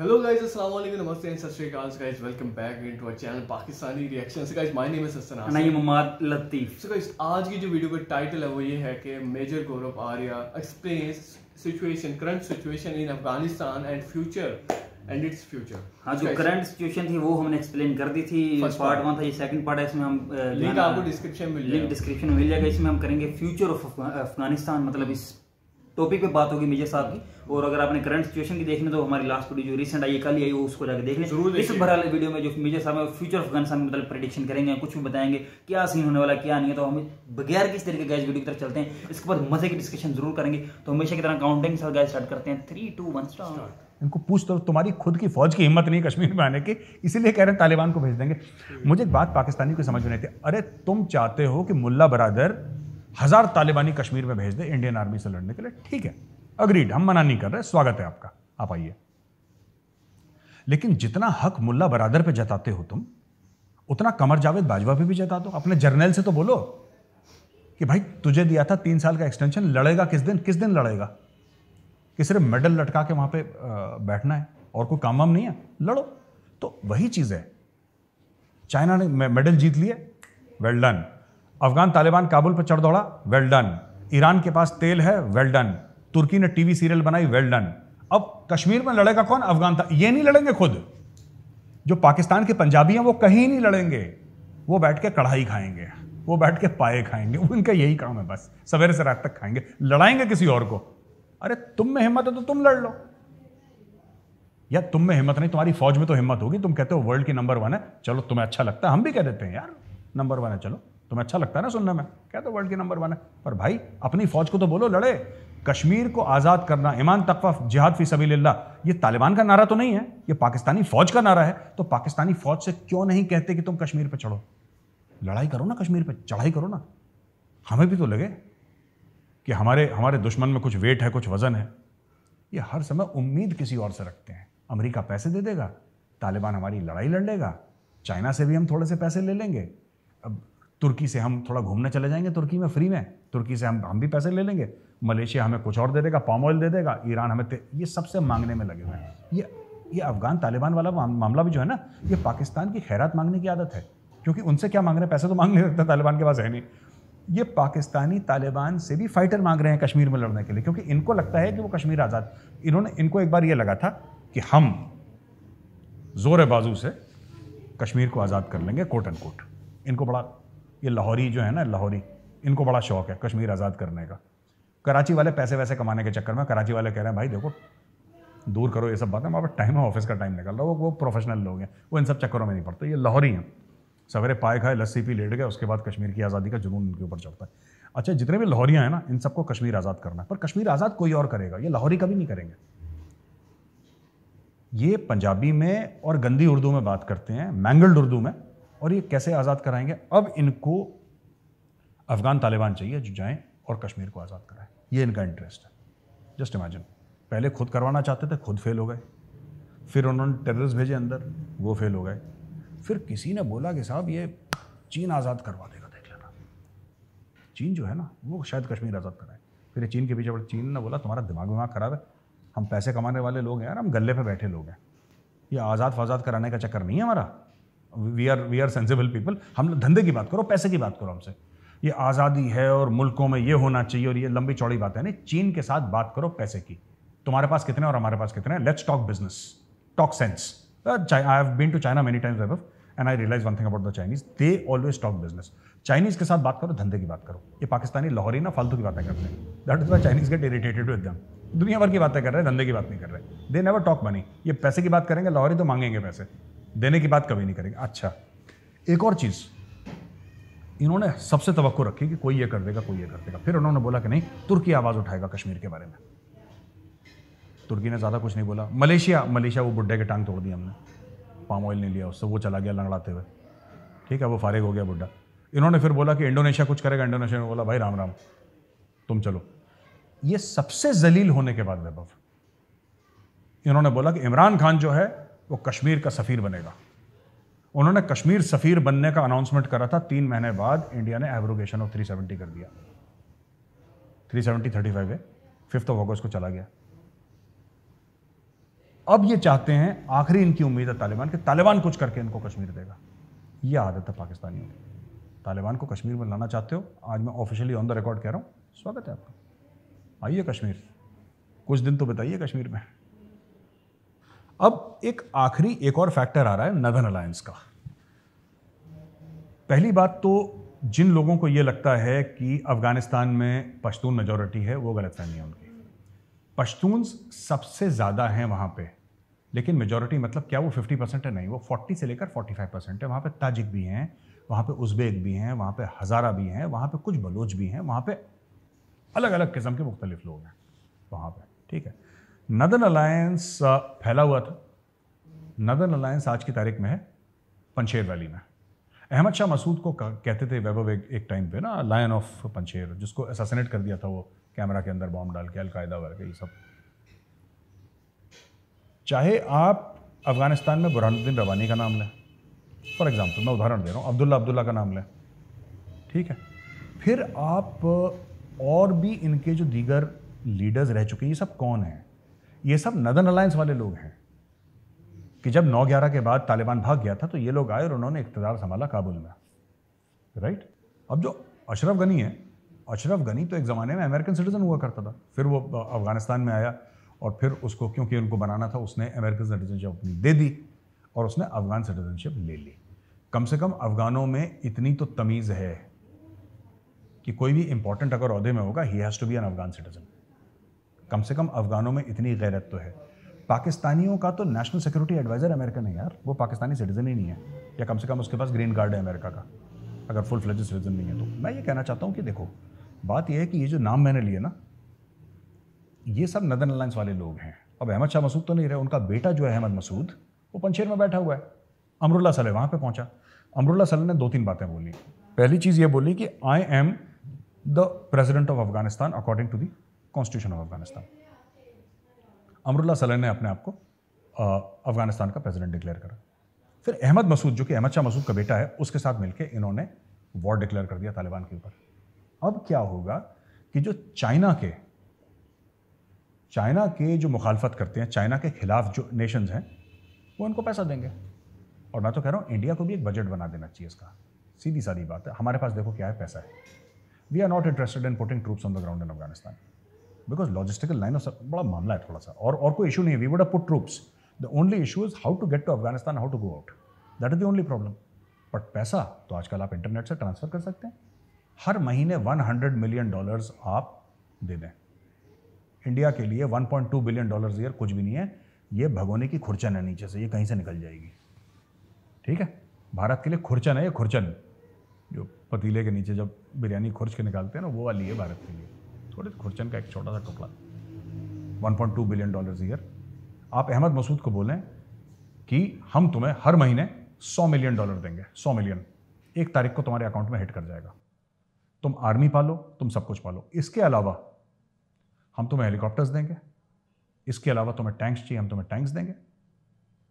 Hello guys, अस्सलाम वालेकुम, नमस्ते एंड सत श्री अकाल guys. Welcome back into our channel Pakistani reactions. Guys my name is Hasan Naeem Mohammad Latif. So guys आज की जो वीडियो का टाइटल है वो ये है कि major Gaurav Arya explains situation, current situation in Afghanistan and future and its future. हां, जो करंट सिचुएशन थी वो हमने एक्सप्लेन कर दी थी, पार्ट 1 था, ये सेकंड पार्ट है। इसमें हम लिंक आपको डिस्क्रिप्शन में मिल जाएगा। इसमें हम करेंगे फ्यूचर ऑफ अफगानिस्तान, मतलब इस टॉपिक पे बात होगी मेजर साहब की। और अगर आपने करंट सिचुएशन की देखनी तो हमारी लास्ट वीडियो जो रिसेंट आई, कल आई, उसको जाकर देख लें। इस बहरहाल वीडियो में जो मेजर साहब फ्यूचर अफगानिस्तान के मतलब प्रेडिक्शन करेंगे, कुछ भी बताएंगे क्या सीन होने वाला क्या नहीं है। तो हम बगैर किस तरीके गैस वीडियो की तरफ चलते हैं, इसके बाद मजे की डिस्कशन जरूर करेंगे। तो हमेशा की तरह काउंटिंग साथ गैस स्टार्ट करते हैं। 3, 2, 1 स्टार्ट। इनको पूछ तो तुम्हारी खुद की फौज की हिम्मत नहीं कश्मीर में आने की, इसीलिए कह रहे हैं तालिबान को भेज देंगे। मुझे एक बात पाकिस्तानी को समझ में नहीं थी, अरे तुम चाहते हो कि मुल्ला बरादर 1000 तालिबानी कश्मीर में भेज दे इंडियन आर्मी से लड़ने के लिए, ठीक है, अग्रीड, हम मना नहीं कर रहे, स्वागत है आपका, आप आइए। लेकिन जितना हक मुल्ला बरादर पे जताते हो तुम, उतना कमर जावेद बाजवा पे भी जता दो। अपने जर्नल से तो बोलो कि भाई तुझे दिया था 3 साल का एक्सटेंशन, लड़ेगा किस दिन? किस दिन लड़ेगा? कि सिर्फ मेडल लटका के वहां पर बैठना है और कोई काम वाम नहीं है, लड़ो। तो वही चीज है, चाइना ने मेडल जीत लिए, वेल डन। अफगान तालिबान काबुल पर चढ़ दौड़ा, वेल डन। ईरान के पास तेल है, वेल डन। तुर्की ने टीवी सीरियल बनाई, वेल डन। अब कश्मीर में लड़ेगा कौन? अफगान। ये नहीं लड़ेंगे खुद, जो पाकिस्तान के पंजाबी हैं वो कहीं नहीं लड़ेंगे, वो बैठ के कढ़ाई खाएंगे, वो बैठ के पाए खाएंगे, उनका यही काम है, बस सवेरे से रात तक खाएंगे, लड़ाएंगे किसी और को। अरे तुम में हिम्मत है तो तुम लड़ लो, या तुम में हिम्मत नहीं, तुम्हारी फौज में तो हिम्मत होगी। तुम कहते हो वर्ल्ड की नंबर 1 है, चलो तुम्हें अच्छा लगता है, हम भी कह देते हैं यार नंबर 1 है, चलो तुम्हें अच्छा लगता है ना सुनने में, क्या तो वर्ल्ड की नंबर 1 है। पर भाई अपनी फौज को तो बोलो लड़े, कश्मीर को आजाद करना, ईमान तकवा, जिहाद फी सबिलिल्लाह, ये तालिबान का नारा तो नहीं है, ये पाकिस्तानी फौज का नारा है। तो पाकिस्तानी फौज से क्यों नहीं कहते कि तुम कश्मीर पर चढ़ो, लड़ाई करो ना, कश्मीर पर चढ़ाई करो ना, हमें भी तो लगे कि हमारे दुश्मन में कुछ वेट है, कुछ वजन है। ये हर समय उम्मीद किसी और से रखते हैं, अमरीका पैसे दे देगा, तालिबान हमारी लड़ाई लड़ लेगा, चाइना से भी हम थोड़े से पैसे ले लेंगे, अब तुर्की से हम थोड़ा घूमने चले जाएंगे, तुर्की में फ्री में, तुर्की से हम भी पैसे ले लेंगे, मलेशिया हमें कुछ और दे देगा, पाम ऑयल दे देगा, ईरान हमें ये सबसे मांगने में लगे हुए हैं। ये अफगान तालिबान वाला मामला भी जो है ना, ये पाकिस्तान की खैरात मांगने की आदत है, क्योंकि उनसे क्या मांग रहे हैं, पैसे तो मांग नहीं सकते, तालिबान के पास है नहीं। ये पाकिस्तानी तालिबान से भी फाइटर मांग रहे हैं कश्मीर में लड़ने के लिए, क्योंकि इनको लगता है कि वो कश्मीर आज़ाद। इनको एक बार ये लगा था कि हम जोर बाजू से कश्मीर को आज़ाद कर लेंगे, कोट एंड कोट। इनको बड़ा, ये लाहौरी जो है ना, लाहौरी, इनको बड़ा शौक है कश्मीर आज़ाद करने का। कराची वाले पैसे वैसे कमाने के चक्कर में, कराची वाले कह रहे हैं भाई देखो दूर करो ये सब बातें, वहाँ पर टाइम है, ऑफिस का टाइम निकल रहा है, वो प्रोफेशनल लोग हैं, वो इन सब चक्करों में नहीं पड़ते, ये लाहौरी हैं, सवेरे पाए खाए, लस्सी पी, लेट गए, उसके बाद कश्मीर की आज़ादी का जुनून उनके ऊपर चढ़ता है। अच्छा, जितने भी लाहौरियाँ हैं ना, इन सबको कश्मीर आज़ाद करना है, पर कश्मीर आज़ाद कोई और करेगा, ये लाहौरी कभी नहीं करेंगे। ये पंजाबी में और गंदी उर्दू में बात करते हैं, मैंगल्ड उर्दू में, और ये कैसे आज़ाद कराएंगे। अब इनको अफगान तालिबान चाहिए जो जाएं और कश्मीर को आज़ाद कराएं, ये इनका इंटरेस्ट है। जस्ट इमेजिन, पहले खुद करवाना चाहते थे, खुद फेल हो गए, फिर उन्होंने टेररिस्ट भेजे अंदर, वो फेल हो गए, फिर किसी ने बोला कि साहब ये चीन आज़ाद करवा देगा, देख लेना, चीन जो है ना वो शायद कश्मीर आज़ाद कराए, फिर चीन के पीछे पड़े। चीन ने बोला तुम्हारा दिमाग खराब है, हम पैसे कमाने वाले लोग हैं यार, हम गले पर बैठे लोग हैं, ये आज़ाद फजाद कराने का चक्कर नहीं है हमारा, वी आर सेंसिबल पीपल, हम धंधे की बात करो, पैसे की बात करो हमसे, ये आज़ादी है और मुल्कों में ये होना चाहिए और ये लंबी चौड़ी बात है नहीं। चीन के साथ बात करो पैसे की, तुम्हारे पास कितने और हमारे पास कितने, let's talk business, talk sense. I have been to China many times above and I realise one thing about the Chinese, they always talk business. Chinese के साथ बात करो, धंधे की बात करो, ये पाकिस्तानी लाहौरी ना फालतू की बातें करते हैं, that is why Chinese get irritated with them. दुनिया भर की बातें कर रहे हैं, धंधे की बात नहीं कर रहे, दे नेवर टॉक मनी, ये पैसे की बात करेंगे, लाहौरी तो मांगेंगे पैसे, देने की बात कभी नहीं करेंगे। अच्छा, एक और चीज़ इन्होंने सबसे तवक्को रखी कि कोई ये कर देगा, कोई ये कर देगा, फिर उन्होंने बोला कि नहीं तुर्की आवाज़ उठाएगा कश्मीर के बारे में, तुर्की ने ज़्यादा कुछ नहीं बोला। मलेशिया वो बुड्ढे के टांग तोड़ दी हमने, पाम ऑयल नहीं लिया उससे, वो चला गया लंगड़ाते हुए, ठीक है, वो फारिग हो गया बुड्ढा। इन्होंने फिर बोला कि इंडोनेशिया कुछ करेगा, इंडोनेशिया ने बोला भाई राम राम तुम चलो। ये सबसे जलील होने के बाद वैभव इन्होंने बोला कि इमरान खान जो है वो कश्मीर का सफ़ीर बनेगा, उन्होंने कश्मीर सफ़ीर बनने का अनाउंसमेंट करा था, 3 महीने बाद इंडिया ने एब्रोगेशन ऑफ 370 कर दिया, 370 35 है, 5th ऑफ अगस्त को चला गया। अब ये चाहते हैं, आखिरी इनकी उम्मीद है तालिबान के, तालिबान कुछ करके इनको कश्मीर देगा। ये आदत है पाकिस्तानियों की। तालिबान को कश्मीर में लाना चाहते हो, आज मैं ऑफिशियली ऑन द रिकॉर्ड कह रहा हूँ, स्वागत है आपका, आइए कश्मीर, कुछ दिन तो बताइए कश्मीर में। अब एक आखिरी एक और फैक्टर आ रहा है नॉर्दर्न अलायंस का। पहली बात तो जिन लोगों को ये लगता है कि अफगानिस्तान में पश्तून मेजॉरिटी है, वो गलतफहमी है उनकी। पश्तून सबसे ज़्यादा हैं वहाँ पे, लेकिन मेजॉरिटी मतलब क्या वो 50% है? नहीं, वो 40 से लेकर 45% है। वहाँ पे ताजिक भी हैं, वहाँ पे उज़्बेक भी हैं, वहाँ पे हज़ारा भी हैं, वहाँ पे कुछ बलोच भी हैं, वहाँ पे अलग अलग किस्म के मुख्तलिफ लोग हैं वहाँ पे, ठीक है। नॉर्दर्न अलायंस फैला हुआ था। नॉर्दर्न अलायंस आज की तारीख में है पंशेर वैली में। अहमद शाह मसूद को कहते थे वैभव एक टाइम पे ना, लायन ऑफ पंशेर, जिसको असैसिनेट कर दिया था वो कैमरा के अंदर बॉम्ब डाल के, अलकायदा वगैरह ये सब। चाहे आप अफगानिस्तान में बुरहानुद्दीन रब्बानी का नाम लें, फॉर एग्जांपल, मैं उदाहरण दे रहा हूँ, अब्दुल्ला अब्दुल्ला का नाम लें, ठीक है। फिर आप और भी इनके जो दीगर लीडर्स रह चुके हैं, ये सब कौन हैं? ये सब नॉर्दर्न अलायंस वाले लोग हैं कि जब 9/11 के बाद तालिबान भाग गया था तो ये लोग आए और उन्होंने इख्तियार संभाला काबुल में, राइट। अब जो अशरफ गनी है, अशरफ गनी तो एक ज़माने में अमेरिकन सिटीज़न हुआ करता था, फिर वो अफगानिस्तान में आया और फिर उसको, क्योंकि उनको बनाना था, उसने अमेरिकन सिटीजनशिप अपनी दे दी और उसने अफगान सिटीजनशिप ले ली। कम से कम अफगानों में इतनी तो तमीज़ है कि कोई भी इंपॉर्टेंट अगर अहदे में होगा, he has to be an Afghan citizen. कम से कम अफगानों में इतनी गैरत तो है। पाकिस्तानियों का तो नेशनल सिक्योरिटी एडवाइज़र अमेरिकन है यार, वो पाकिस्तानी सिटीज़न ही नहीं है, या कम से कम उसके पास ग्रीन कार्ड है अमेरिका का, अगर फुल फ्लेज्ड सिटीज़न नहीं है तो। मैं ये कहना चाहता हूँ कि देखो, बात यह है कि ये जो नाम मैंने लिए ना, ये सब नॉर्दर्न अलायंस वाले लोग हैं। अब अहमद शाह मसूद तो नहीं रहे, उनका बेटा जो है अहमद मसूद, वो पंशेर में बैठा हुआ है। अमरुल्ला सलेह वहाँ पर पहुँचा, अमरुल्ला सलेह ने 2-3 बातें बोली। पहली चीज़ ये बोली कि I am the president of Afghanistan according to the constitution of Afghanistan. Amrullah Saleh ने अपने आप को अफगानिस्तान का प्रेसिडेंट डिक्लेयर करा। फिर अहमद मसूद, जो कि अहमद शाह मसूद का बेटा है, उसके साथ मिलकर इन्होंने वॉर डिक्लेयर कर दिया तालिबान के ऊपर। अब क्या होगा कि जो चाइना के जो मुखालफत करते हैं, चाइना के खिलाफ जो नेशंस हैं, वो उनको पैसा देंगे। और मैं तो कह रहा हूँ इंडिया को भी एक बजट बना देना चाहिए इसका, सीधी सारी बात है। हमारे पास देखो क्या है, पैसा है। We are not interested in putting troops on the ground in Afghanistan because logistical line of बड़ा मामला है थोड़ा सा, और कोई इशू नहीं है। We would have put troops, the only issue is how to get to Afghanistan, how to go out, that is the only problem. But पैसा तो आजकल आप इंटरनेट से ट्रांसफ़र कर सकते हैं। हर महीने $100 मिलियन आप दे दें। इंडिया के लिए $1.2 बिलियन ईयर कुछ भी नहीं है, ये भगोने की खुर्चन है नीचे से, ये कहीं से निकल जाएगी, ठीक है। भारत के लिए खुर्चन है, ये खुर्चन जो पतीले के नीचे जब बिरयानी खुर्च के निकालते हैं ना, वो वाली है भारत के लिए, थोड़े खुर्चन का एक छोटा सा टुकड़ा। $1.2 बिलियन ईयर। आप अहमद मसूद को बोलें कि हम तुम्हें हर महीने $100 मिलियन देंगे, 100 मिलियन 1 तारीख को तुम्हारे अकाउंट में हिट कर जाएगा, तुम आर्मी पालो, तुम सब कुछ पालो। इसके अलावा हम तुम्हें हेलीकॉप्टर्स देंगे, इसके अलावा तुम्हें टैंक्स चाहिए, हम तुम्हें टैंक्स देंगे।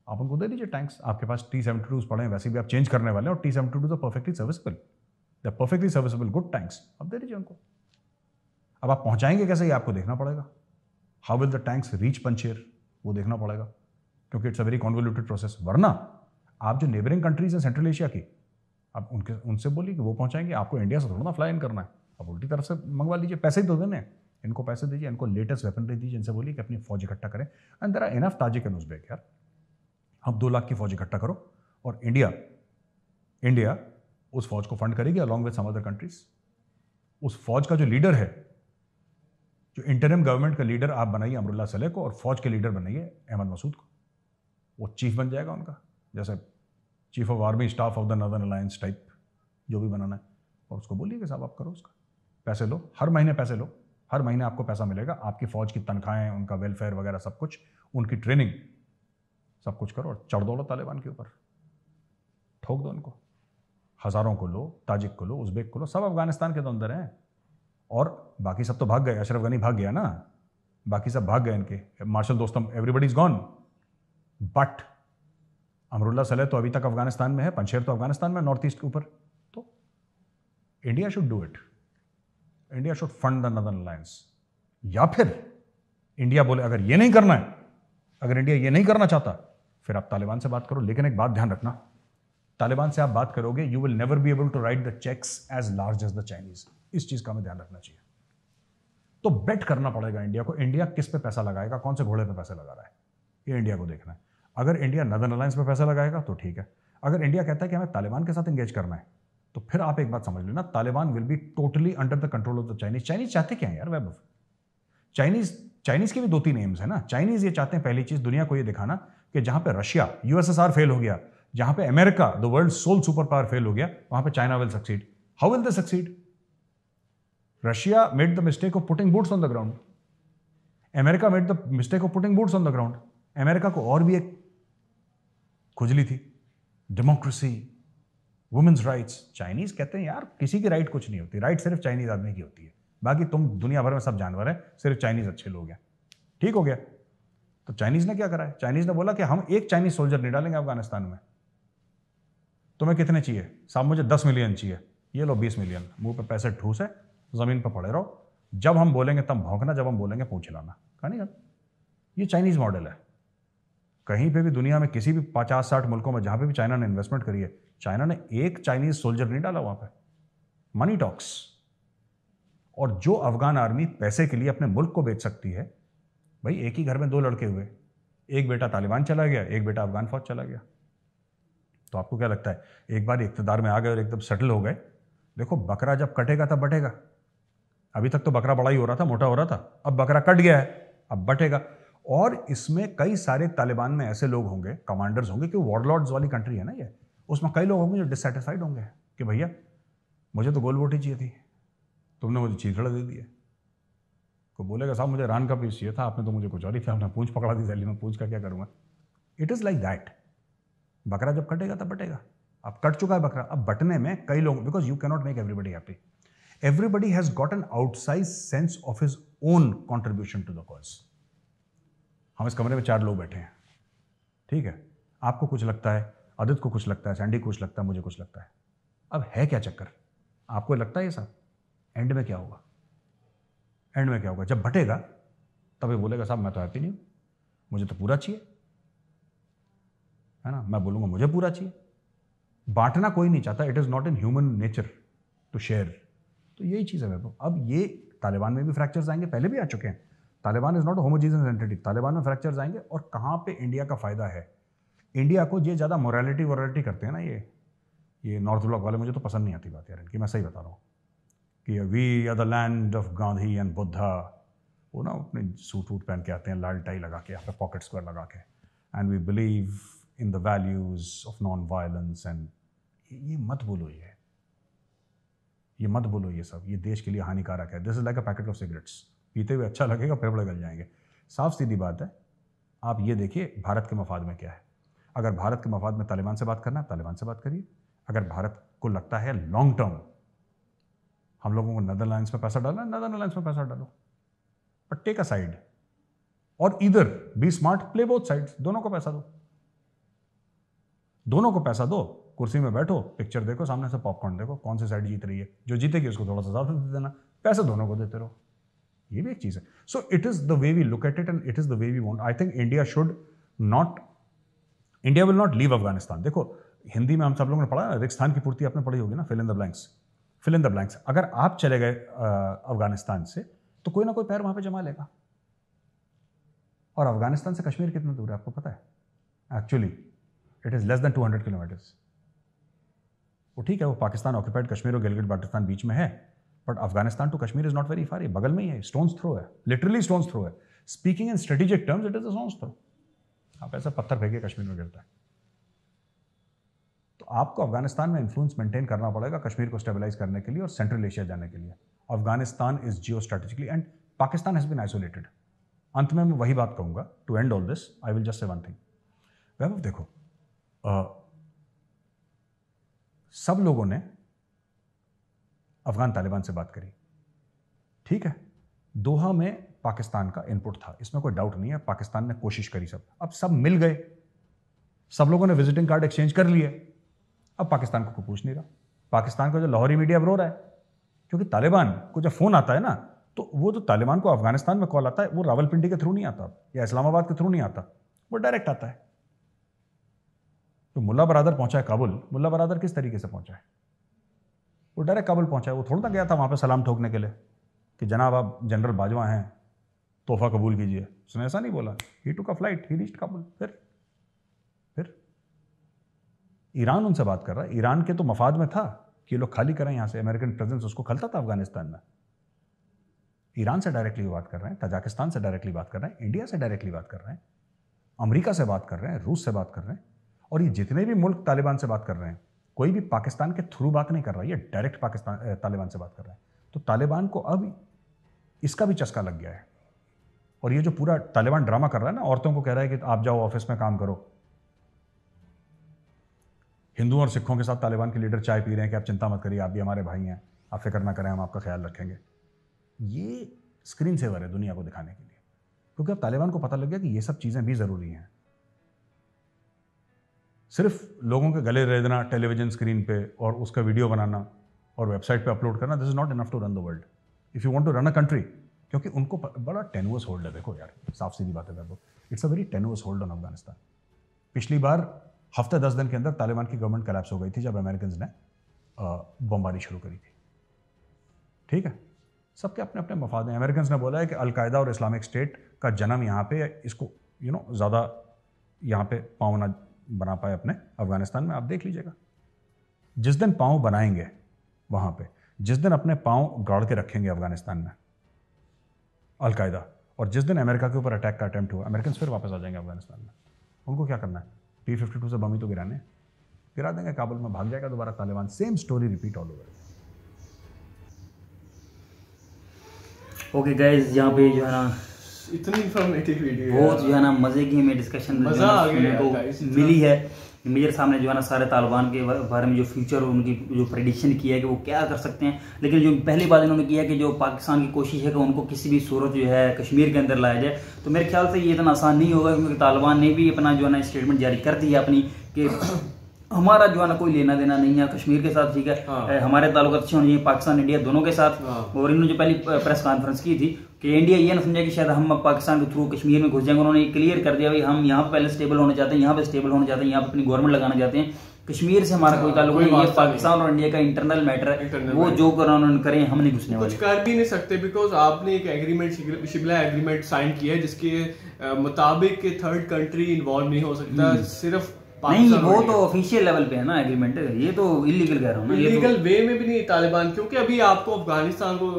आप उनको दे दीजिए टैंक्स, आपके पास T-72s पड़े हैं, वैसे भी आप चेंज करने वाले हो, और T-72s are perfectly serviceable, they are perfectly serviceable good tanks, आप दे दीजिए उनको। अब आप पहुंचाएंगे कैसे, ये आपको देखना पड़ेगा। How will the tanks reach Panjshir, वो देखना पड़ेगा, क्योंकि it's a very convoluted process. वरना आप जो नेबरिंग कंट्रीज हैं सेंट्रल एशिया की, आप उनके उनसे बोलिए कि वो पहुंचाएंगे, आपको इंडिया से थोड़ा ना फ्लाई इन करना है, आप उल्टी तरफ से मंगवा लीजिए। पैसे ही तो देने, इनको पैसे दीजिए, इनको लेटेस्ट वेपनरी दीजिए, इनसे बोलिए कि अपनी फौज इकट्ठा करें। And there are enough Tajik and Uzbek यार, आप 2 लाख की फौज इकट्ठा करो और इंडिया उस फौज को फंड करेगी along with some other countries. उस फौज का जो लीडर है, जो इंटरिम गवर्नमेंट का लीडर, आप बनाइए अमरुल्ला सलेह को, और फौज के लीडर बनाइए अहमद मसूद को, वो चीफ बन जाएगा उनका, जैसे chief of army staff of the northern alliance type, जो भी बनाना है। और उसको बोलिए कि साहब आप करो उसका, पैसे लो, हर महीने पैसे लो, हर महीने आपको पैसा मिलेगा, आपकी फौज की तनख्वाहें, उनका वेलफेयर वगैरह सब कुछ, उनकी ट्रेनिंग, सब कुछ करो और चढ़ दो लो तालिबान के ऊपर, ठोक दो उनको। हज़ारों को लो, ताजिक को लो, उज़्बेक को लो, सब अफगानिस्तान के तो अंदर हैं, और बाकी सब तो भाग गए। अशरफ गनी भाग गया ना, बाकी सब भाग गए, इनके marshal Dostum, everybody is gone. But Amrullah Saleh तो अभी तक अफगानिस्तान में है, पंशेर तो अफगानिस्तान में, नॉर्थ ईस्ट के ऊपर। तो India should do it, India should fund the northern alliance. या फिर इंडिया बोले अगर ये नहीं करना है, अगर इंडिया ये नहीं करना चाहता फिर आप तालिबान से बात करो, लेकिन एक बात ध्यान रखना, तालिबान से आप बात करोगे you will never be able to write the cheques as large as the Chinese, इस चीज का हमें ध्यान रखना चाहिए। तो बेट करना पड़ेगा इंडिया को, इंडिया किस पे पैसा लगाएगा, कौन से घोड़े पे पैसा लगा रहा है, ये इंडिया को देखना है। अगर इंडिया नॉर्दर्न अलायंस पे पैसा लगाएगा तो ठीक है, अगर इंडिया कहता है कि हमें तालिबान के साथ एंगेज करना है तो फिर आप एक बात समझ लेना, Taliban will be totally under the control of the Chinese. Chinese चाहते क्या है यार वैभव, चाइनीज के भी दो तीन एम्स है ना। चाइनीज ये चाहते हैं पहली चीज दुनिया को ये दिखाना कि जहां पे रशिया यूएसएसआर फेल हो गया, जहां पे America the world sole super power fail हो गया, वहां पे China will succeed. How will they succeed? Russia made the mistake of putting boots on the ground, America made the mistake of putting boots on the ground. America को और भी एक खुजली थी, डेमोक्रेसी, वुमेन्स राइट्स। चाइनीज कहते हैं यार किसी की राइट कुछ नहीं होती, राइट सिर्फ चाइनीज आदमी की होती है, बाकी तुम दुनिया भर में सब जानवर है, सिर्फ चाइनीज अच्छे लोग हैं। ठीक हो गया। तो चाइनीज ने क्या करा है, चाइनीज ने बोला कि हम एक चाइनीज सोल्जर नहीं डालेंगे अफगानिस्तान में। तुम्हें कितने चाहिए साहब? मुझे 10 मिलियन चाहिए। ये लो 20 मिलियन, मुंह पे पैसे ठूस है, जमीन पर पड़े रहो, जब हम बोलेंगे तब भौंकना, जब हम बोलेंगे पूछ लाना। कहानी का ये चाइनीज मॉडल है। कहीं पे भी दुनिया में किसी भी 50-60 मुल्कों में जहां पे भी चाइना ने इन्वेस्टमेंट करी है, चाइना ने एक चाइनीज सोल्जर नहीं डाला वहां पे। Money talks. और जो अफगान आर्मी पैसे के लिए अपने मुल्क को बेच सकती है, भाई एक ही घर में दो लड़के हुए, एक बेटा तालिबान चला गया, एक बेटा अफगान फौज चला गया। तो आपको क्या लगता है एक बार इकतदार में आ गए और एकदम सेटल हो गए? देखो बकरा जब कटेगा तब बटेगा। अभी तक तो बकरा बड़ा ही हो रहा था, मोटा हो रहा था, अब बकरा कट गया है, अब बटेगा। और इसमें कई सारे तालिबान में ऐसे लोग होंगे, कमांडर्स होंगे, कि वॉरलॉर्ड्स वाली कंट्री है ना ये, उसमें कई लोग होंगे जो डिससेटिस्फाइड होंगे कि भैया मुझे तो गोल बोटी चाहिए थी, तुमने मुझे चीथड़ा दे दिया। को बोलेगा साहब मुझे रान का पीस चाहिए था, आपने तो मुझे कुछ और ही था, आपने पूंछ पकड़ा दी थैली में, पूंछ का क्या करूँगा। It is like that. बकरा जब कटेगा तब बटेगा। अब कट चुका है बकरा, अब बटने में कई लोग, because you cannot make everybody happy, everybody has got an outsize sense of his own contribution to the cause. हम इस कमरे में 4 लोग बैठे हैं, ठीक है, आपको कुछ लगता है, आदित्य को कुछ लगता है, सैंडी को कुछ लगता है, मुझे कुछ लगता है। अब है क्या चक्कर? आपको लगता है ये साहब, एंड में क्या होगा? एंड में क्या होगा? जब बटेगा तब ये बोलेगा साहब मैं तो हैप्पी नहीं हूँ, मुझे तो पूरा चाहिए, है ना। मैं बोलूँगा मुझे पूरा चाहिए। बांटना कोई नहीं चाहता, it is not in human nature to share. तो यही चीज़ है वैभव। अब ये तालिबान में भी फ्रैक्चर्स आएंगे, पहले भी आ चुके हैं। Taliban is not homogeneous entity. Taliban में फ्रैक्चर्स आएंगे। और कहाँ पे इंडिया का फ़ायदा है? इंडिया को ये ज़्यादा मोरालिटी करते हैं ना ये नॉर्थ ब्लॉक वाले, मुझे तो पसंद नहीं आती बात यार इनकी, मैं सही बता रहा हूँ। कि we are the land of Gandhi and Buddha, वो ना अपने सूट वूट पहन के आते हैं, लाल टाई लगा के, यहाँ पे पॉकेट स्क्वायर लगा के, and we believe in the values of non violence एंड ये मत बोलो, ये मत बोलो, ये सब ये देश के लिए हानिकारक है। This is like a packet of cigarettes, पीते हुए अच्छा लगेगा, फेफड़े गल जाएंगे। साफ सीधी बात है। आप ये देखिए भारत के मफाद में क्या है। अगर भारत के मफाद में तालिबान से बात करना है, तालिबान से बात करिए। अगर भारत को लगता है लॉन्ग टर्म हम लोगों को नॉर्दर्न अलायंस में पैसा डालना है, नॉर्दर्न अलायंस में पैसा डालो, बट टेक अ साइड। और इधर be smart, play both sides, दोनों को पैसा दो, दोनों को पैसा दो, कुर्सी में बैठो, पिक्चर देखो, सामने से पॉपकॉर्न देखो, कौन सी साइड जीत रही है, जो जीतेगी उसको थोड़ा सा ज़्यादा दे देना, पैसे दोनों को देते रहो। ये भी एक चीज़ है। So it is the way we look at it and it is the way we want. I think India will not leave Afghanistan. देखो हिंदी में हम सब लोगों ने पढ़ा, रिक्त स्थान की पूर्ति आपने पढ़ी होगी ना, fill in the blanks, fill in the blanks. अगर आप चले गए अफगानिस्तान से तो कोई ना कोई पैर वहाँ पर जमा लेगा। और अफगानिस्तान से कश्मीर कितना दूर है आपको पता है? Actually it is less than 200 kilometres. वो ठीक है, वो पाकिस्तान ऑक्यूपाइड कश्मीर और गिलगित बाल्टिस्तान बीच में है, but Afghanistan to Kashmir is not very far, ये बगल में ही है, स्टोन्स थ्रो है, लिटरली स्टोन्स थ्रो है। Speaking in strategic terms it is stone's throw. आप ऐसा पत्थर फेंके कश्मीर में गिरता है। तो आपको अफगानिस्तान में इन्फ्लुएंस मेंटेन करना पड़ेगा कश्मीर को स्टेबलाइज करने के लिए और सेंट्रल एशिया जाने के लिए। Afghanistan is Jio strategically and Pakistan has been isolated. अंत में मैं वही बात कहूँगा to end all this. I will just say one thing Vaibhav, देखो सब लोगों ने अफगान तालिबान से बात करी, ठीक है, दोहा में पाकिस्तान का इनपुट था, इसमें कोई डाउट नहीं है, पाकिस्तान ने कोशिश करी सब। अब सब मिल गए, सब लोगों ने विजिटिंग कार्ड एक्सचेंज कर लिए। अब पाकिस्तान को कोई पूछ नहीं रहा। पाकिस्तान को जो लाहौरी मीडिया अब रो रहा है, क्योंकि तालिबान को जब फ़ोन आता है ना, तो वो जो तालिबान को अफगानिस्तान में कॉल आता है वो रावलपिंडी के थ्रू नहीं आता या इस्लामाबाद के थ्रू नहीं आता, वो डायरेक्ट आता है। तो मुल्ला बरादर पहुंचा है काबुल, मुल्ला बरादर किस तरीके से पहुंचा है? वो डायरेक्ट काबुल पहुंचा है, वो थोड़ा ना गया था वहाँ पे सलाम ठोकने के लिए कि जनाब आप जनरल बाजवा हैं, तोहफा कबूल कीजिए। उसने ऐसा नहीं बोला। ही टू का फ्लाइट, ही रीच्ड काबुल। फिर ईरान उनसे बात कर रहा है, ईरान के तो मफाद में था कि ये लोग खाली करें यहाँ से, अमेरिकन प्रेजेंस उसको खलता था अफगानिस्तान में। ईरान से डायरेक्टली बात कर रहे हैं, तजाकिस्तान से डायरेक्टली बात कर रहे हैं, इंडिया से डायरेक्टली बात कर रहे हैं, अमेरिका से बात कर रहे हैं, रूस से बात कर रहे हैं, और ये जितने भी मुल्क तालिबान से बात कर रहे हैं, कोई भी पाकिस्तान के थ्रू बात नहीं कर रहा है, ये डायरेक्ट पाकिस्तान तालिबान से बात कर रहा है। तो तालिबान को अब इसका भी चस्का लग गया है, और ये जो पूरा तालिबान ड्रामा कर रहा है ना, औरतों को कह रहा है कि आप जाओ ऑफिस में काम करो, हिंदुओं और सिखों के साथ तालिबान के लीडर चाय पी रहे हैं कि आप चिंता मत करिए, आप भी हमारे भाई हैं, आप फिक्र ना करें, हम आपका ख्याल रखेंगे। ये स्क्रीन सेवर है दुनिया को दिखाने के लिए, क्योंकि अब तालिबान को पता लग गया कि ये सब चीज़ें भी ज़रूरी हैं। सिर्फ लोगों के गले रेदना टेलीविज़न स्क्रीन पे और उसका वीडियो बनाना और वेबसाइट पे अपलोड करना, this is not enough to run the world if you want to run a country. क्योंकि उनको बड़ा टेनुअस होल्ड है। देखो यार, साफ सीधी बात है, देखो it's a very tenuous hold on Afghanistan. पिछली बार हफ्ते 10 दिन के अंदर तालिबान की गवर्नमेंट कलेप्स हो गई थी जब अमेरिकन ने बमबारी शुरू करी थी। ठीक है, सबके अपने अपने मफाद हैं। अमेरिकन ने बोला है कि अलकायदा और इस्लामिक स्टेट का जन्म यहाँ पे, इसको यू नो ज़्यादा यहाँ पे पाँव ना बना पाए अपने अफगानिस्तान में। आप देख लीजिएगा, जिस दिन पाँव बनाएंगे वहाँ पे, जिस दिन अपने पाँव गाड़ के रखेंगे अफगानिस्तान में अलकायदा, और जिस दिन अमेरिका के ऊपर अटैक का अटैम्प्ट हुआ, अमेरिकन फिर वापस आ जाएंगे अफगानिस्तान में। उनको क्या करना है? P-52 से बम ही तो गिराने, गिरा देंगे, काबुल में भाग जाएगा दोबारा Taliban. Same story repeat all over. Okay guys, यहाँ पे जो है ना इतनी इंफॉर्मेटिव वीडियो बहुत जो है ना मजे की हमें डिस्कशन मिली है। मेरे सामने जो है ना सारे तालिबान के बारे में जो फ्यूचर उनकी जो प्रेडिक्शन किया है कि वो क्या कर सकते हैं। लेकिन जो पहली बात इन्होंने किया है कि जो पाकिस्तान की कोशिश है कि उनको किसी भी सूरत जो है कश्मीर के अंदर लाया जाए, तो मेरे ख्याल से ये इतना आसान नहीं होगा, क्योंकि तालिबान ने भी अपना जो है ना स्टेटमेंट जारी कर दी है अपनी कि हमारा जो है ना कोई लेना देना नहीं है कश्मीर के साथ। ठीक है, हमारे ताल्लुक अच्छे होने चाहिए पाकिस्तान इंडिया दोनों के साथ। और इन्होंने जो पहली प्रेस कॉन्फ्रेंस की थी कि इंडिया ये ना समझा कि शायद हम पाकिस्तान के थ्रू कश्मीर में घुस जाएंगे। उन्होंने ये क्लियर कर दिया भाई, हम यहाँ पहले स्टेबल होना चाहते हैं, यहाँ पे स्टेबल होना चाहते हैं, यहाँ पे अपनी गवर्नमेंट लगाना चाहते हैं, कश्मीर से हमारा कोई ताल्लुक नहीं, ये पाकिस्तान और इंडिया का इंटरनल मैटर है, वो जो करना करें, हम नहीं घुसने वाले, कुछ कर भी नहीं सकते। बिकॉज आपने एक एग्रीमेंट, शिमला एग्रीमेंट साइन किया है, जिसके मुताबिक थर्ड कंट्री इन्वॉल्व नहीं हो सकता। सिर्फ नहीं, वो तो ऑफिशियल लेवल पे है ना एग्रीमेंट, ये तो इलीगल कह रहा हूँ, इलीगल वे में भी नहीं तालिबान, क्योंकि अभी आपको अफगानिस्तान को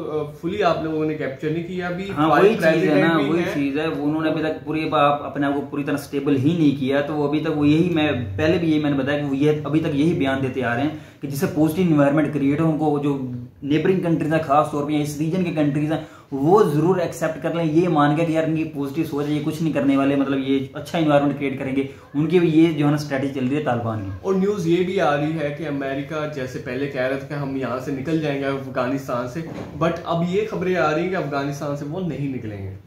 फुली आप लोगों ने कैप्चर नहीं किया अभी। हाँ, वही चीज है ना, वही चीज है, उन्होंने अभी तक पूरे अपने आप को पूरी तरह स्टेबल ही नहीं किया। तो अभी तक वो यही, मैं पहले भी यही मैंने बताया कि वो ये अभी तक यही बयान देते आ रहे हैं कि जिससे पॉजिटिव इन्वायरमेंट क्रिएट हो, उनको जो नेबरिंग कंट्रीज हैं, खास तौर पे इस रीजन के कंट्रीज हैं, वो जरूर एक्सेप्ट कर लें, ये मान के कि यार इनकी पॉजिटिव सोच है, ये कुछ नहीं करने वाले, मतलब ये अच्छा इन्वायरमेंट क्रिएट करेंगे। उनकी भी ये जो है ना स्ट्रेटेजी चल रही है तालिबान की। और न्यूज़ ये भी आ रही है कि अमेरिका जैसे पहले कह रहा था कि हम यहाँ से निकल जाएंगे अफगानिस्तान से, बट अब ये खबरें आ रही हैं कि अफगानिस्तान से वो नहीं निकलेंगे।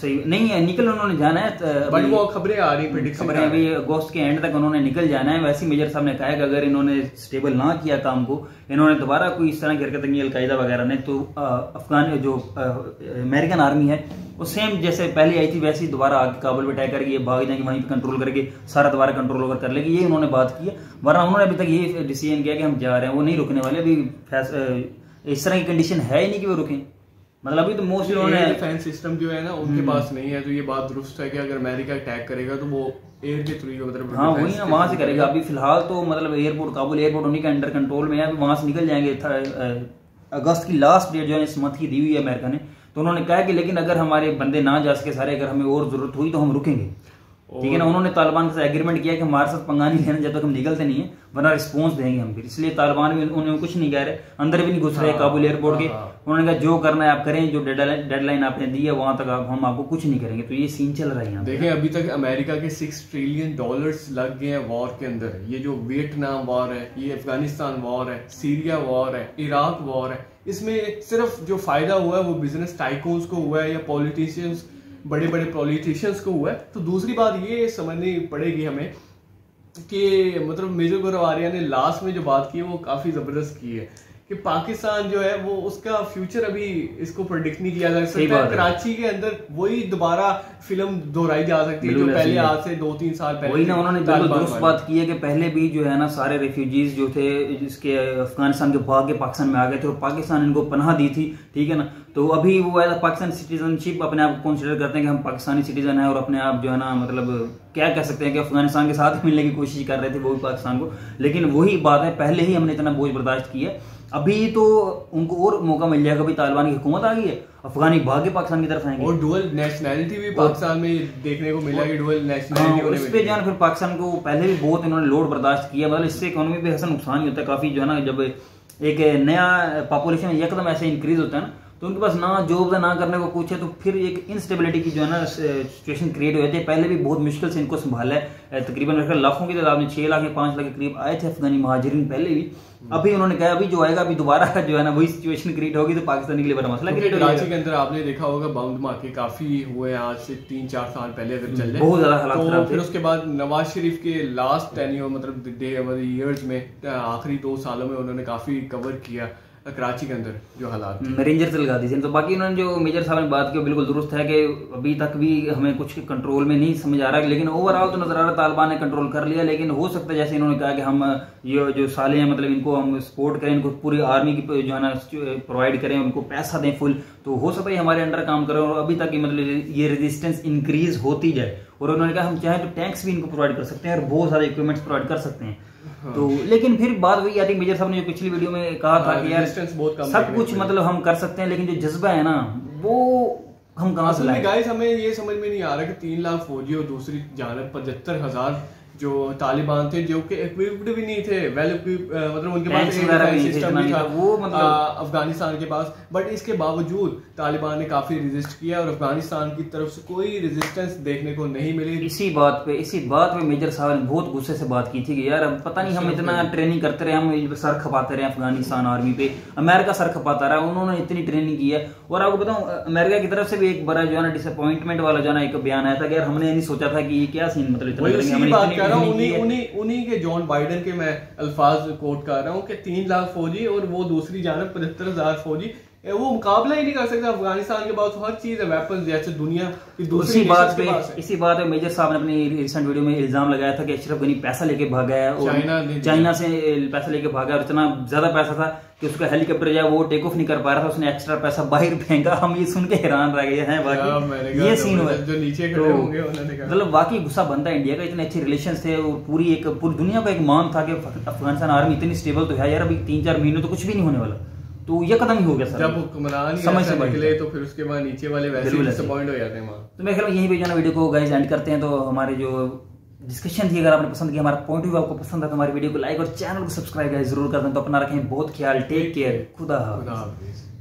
सही नहीं है, निकल उन्होंने जाना है, बट वो खबरें आ रही है, खबरें अभी अगस्त के एंड तक उन्होंने निकल जाना है। वैसे मेजर साहब ने कहा कि अगर इन्होंने स्टेबल ना किया काम को, इन्होंने दोबारा कोई इस तरह की हरकत नहीं अलकायदा वगैरह ने, तो अफगान जो अमेरिकन आर्मी है वो सेम जैसे पहले आई थी वैसे ही दोबारा आके काबुल पर अटैक करके भाग जाएंगे, वहीं पर कंट्रोल करके सारा दोबारा कंट्रोल ओवर कर लेगी, ये उन्होंने बात की है। वरना उन्होंने अभी तक ये डिसीजन किया कि हम जा रहे हैं, वो नहीं रुकने वाले। अभी इस तरह की कंडीशन है ही नहीं कि वो रुकें, मतलब अभी तो मोस्टली उन्होंने डिफेंस सिस्टम जो है ना उनके पास नहीं है। तो ये बात दुरुस्त है कि अगर अमेरिका अटैक करेगा तो वो एयर के थ्रू, मतलब हाँ वही ना, वहाँ से करेगा। अभी फिलहाल तो मतलब एयरपोर्ट, काबुल एयरपोर्ट उन्हीं के अंडर कंट्रोल में है, वहाँ से निकल जाएंगे। अगस्त की लास्ट डेट जो है इस मंथ की दी हुई है अमेरिका ने, तो उन्होंने कहा कि लेकिन अगर हमारे बंदे ना जा सके सारे, अगर हमें और जरूरत हुई तो हम रुकेंगे। ठीक है ना, उन्होंने तालिबान के साथ एग्रीमेंट किया कि हमारे साथ पंगा नहीं लेना जब तक हम निकलते नहीं है, वरना रिस्पांस देंगे हम फिर। इसलिए तालिबान भी उन्हें कुछ नहीं कह रहे, अंदर भी नहीं घुस रहे काबुल एयरपोर्ट के। उन्होंने कहा जो करना है आप करें, जो डेडलाइन आपने दी है वहां तक हम आपको कुछ नहीं करेंगे। तो ये सीन चल रहा है यहाँ। देखिए अभी तक अमेरिका के $6 ट्रिलियन लग गए हैं वॉर के अंदर। ये जो वियतनाम वॉर है, ये अफगानिस्तान वॉर है, सीरिया वॉर है, इराक वॉर है, इसमें सिर्फ जो फायदा हुआ है वो बिजनेस टाइकून्स को हुआ है या पॉलिटिशियंस, बड़े बड़े पॉलिटिशियंस को हुआ है। तो दूसरी बात ये समझनी पड़ेगी हमें कि मतलब मेजर गौरव आर्या ने लास्ट में जो बात की है वो काफ़ी ज़बरदस्त की है कि पाकिस्तान जो है वो उसका फ्यूचर अभी इसको प्रेडिक्ट नहीं किया जा सकता। कराची के अंदर वही दोबारा फिल्म दोहराई जा सकती है जो पहले आज से 2-3 साल पहले। वही ना, उन्होंने दुरुस्त बात की है कि पहले भी जो है ना सारे रेफ्यूजीज जो थे जिसके अफगानिस्तान के भाग के पाकिस्तान में आ गए थे और पाकिस्तान इनको पनाह दी थी, ठीक है ना। तो अभी वो एज पाकिस्तान सिटीजनशिप अपने आप कंसिडर करते हैं कि हम पाकिस्तानी सिटीजन है और अपने आप जो है ना मतलब क्या कह सकते हैं कि अफगानिस्तान के साथ मिलने की कोशिश कर रहे थे वो भी पाकिस्तान को। लेकिन वही बात है, पहले ही हमने इतना बोझ बर्दाश्त किया, अभी तो उनको और मौका मिल जाएगा। अभी तालिबान की हुकूमत आ गई है, अफगानी भाग के पाकिस्तान की तरफ आएंगे और डुअल नेशनैलिटी भी पाकिस्तान में देखने को मिला कि डुअल नेशनैलिटी और इस पे जान फिर पाकिस्तान को पहले भी बहुत इन्होंने लोड बर्दाश्त किया, मतलब इससे इकोनॉमी पे ऐसा नुकसान ही होता है काफ़ी जो है ना। जब एक नया पॉपुलेशन एकदम ऐसे इंक्रीज होता है ना तो उनके पास ना जॉब है ना करने को कुछ है, तो फिर एक इंस्टेबिलिटी की जो है ना सिचुएशन क्रिएट हो जाती है। पहले भी बहुत मुश्किल से इनको संभाला है, तकरीबन रखकर लाखों की तादाद में 6 लाख या 5 लाख के करीब आए थे अफगानी महाजरीन पहले भी। अभी उन्होंने कहा अभी जो आएगा अभी दोबारा जो है ना वही सिचुएशन क्रिएट होगी तो पाकिस्तान के लिए बड़ा मसला क्रिएट होगा। कराची के अंदर आपने देखा होगा बाउंड मार्के काफी हुए आज से 3-4 साल पहले जब चल रहे बहुत ज्यादा हालात खराब थे। फिर उसके बाद नवाज शरीफ के लास्ट टेन्योर मतलब ईयर्स में आखिरी 2 सालों में उन्होंने काफी कवर किया कराची के अंदर जो हालात रेंजर्स लगा दी। तो बाकी उन्होंने जो मेजर साहब ने बात की बिल्कुल दुरुस्त है कि अभी तक भी हमें कुछ कंट्रोल में नहीं समझ आ रहा है, लेकिन ओवरऑल तो नजर आ रहा है तालिबान ने कंट्रोल कर लिया। लेकिन हो सकता है जैसे इन्होंने कहा कि हम ये जो साले हैं मतलब इनको हम सपोर्ट करें, इनको पूरी आर्मी की जो है ना प्रोवाइड करें, उनको पैसा दें फुल, तो हो सकता है हमारे अंडर काम करें। और अभी तक मतलब ये रेजिस्टेंस इंक्रीज होती जाए और उन्होंने कहा हम चाहे तो टैंक्स भी इनको प्रोवाइड कर सकते हैं और बहुत सारे इक्विपमेंट्स प्रोवाइड कर सकते हैं। हाँ। तो लेकिन फिर बात वही आती है मेजर साहब ने जो पिछली वीडियो में कहा था कि यार सब कुछ मतलब हम कर सकते हैं, लेकिन जो जज्बा है ना वो हम कहाँ से लाएं। गाइस हमें ये समझ में नहीं आ रहा कि 3 लाख फौजी और दूसरी जानब 75,000 जो तालिबान थे जो कि इक्विप्ड भी नहीं थे, वेल इक्विप्ड मतलब उनके पास एक सिस्टम था वो मतलब अफगानिस्तान के पास। बट इसके बावजूद तालिबान ने काफी रेजिस्ट किया और अफगानिस्तान की तरफ से कोई रेजिस्टेंस देखने को नहीं मिली। इसी बात पे मेजर साहब ने बहुत गुस्से से बात की थी कि यार पता नहीं हम इतना ट्रेनिंग करते रहे, हम सर खपाते रहे अफगानिस्तान आर्मी पे, अमेरिका सर खपाता रहा, उन्होंने इतनी ट्रेनिंग की है। और आपको बताऊँ अमेरिका की तरफ से भी एक बड़ा जो है ना डिसअपॉइंटमेंट वाला जो है ना एक बयान आया था कि यार हमने नहीं सोचा था कि ये क्या सीन मतलब उन्हीं के जॉन बाइडन के मैं अल्फाज कोट कर रहा हूँ कि 3 लाख फौजी और वो दूसरी जानब 75,000 फौजी वो मुकाबला ही नहीं कर सकता अफगानिस्तान के पास। हर चीज है वेपन्स जैसे दुनिया की दूसरी इसी बात पे मेजर साहब ने अपनी रिसेंट वीडियो में इल्जाम लगाया था कि अशरफ घनी पैसा लेके भागा है और चाइना से पैसा लेके भागा और इतना ज्यादा पैसा था कि उसका हेलीकॉप्टर जो है वो टेक ऑफ नहीं कर पा रहा था, उसने एक्स्ट्रा पैसा बाहर फेंका। हम ये सुन के हैरान रह गए हैं। बाकी ये सीन हुआ जो नीचे खड़े होंगे उन्होंने कहा मतलब वाकई गुस्सा बनता है। इंडिया का इतने अच्छे रिलेशंस थे और पूरी दुनिया का एक मान था कि अफगानिस्तान आर्मी इतनी स्टेबल तो है यार, अभी 3-4 महीने तो कुछ भी नहीं होने वाला, तो ये खत्म ही हो गया सर। जब हुक्मरान समझ से निकले तो फिर उसके बाद नीचे वाले वैसे ही डिसअपॉइंट हो जाते हैं। तो मैं ख्याल यही भेजना वीडियो को गाइस एंड करते हैं। तो हमारे जो डिस्कशन थी अगर आपने पसंद किया, हमारा पॉइंट ऑफ व्यू आपको पसंद है तो हमारे वीडियो को लाइक और चैनल को सब्सक्राइब गाइस जरूर कर दें। तो अपना रखें बहुत ख्याल, टेक केयर, खुदा हाफिज़।